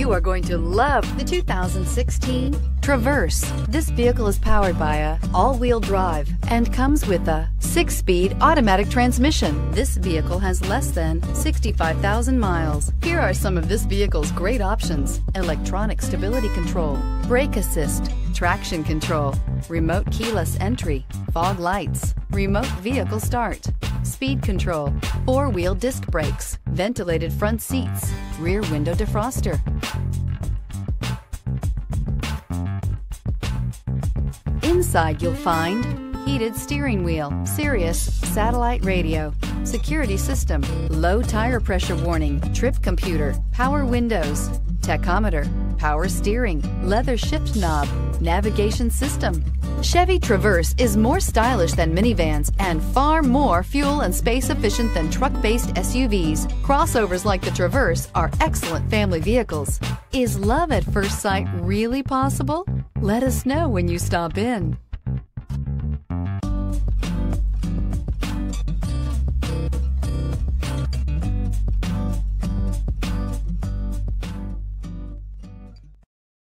You are going to love the 2016 Traverse. This vehicle is powered by an all-wheel drive and comes with a 6-speed automatic transmission. This vehicle has less than 65,000 miles. Here are some of this vehicle's great options: electronic stability control, brake assist, traction control, remote keyless entry, fog lights, remote vehicle start, speed control, 4-wheel disc brakes, ventilated front seats, rear window defroster. Inside you'll find heated steering wheel, Sirius satellite radio, security system, low tire pressure warning, trip computer, power windows, tachometer, power steering, leather shift knob, navigation system. Chevy Traverse is more stylish than minivans and far more fuel and space efficient than truck-based SUVs. Crossovers like the Traverse are excellent family vehicles. Is love at first sight really possible? Let us know when you stop in.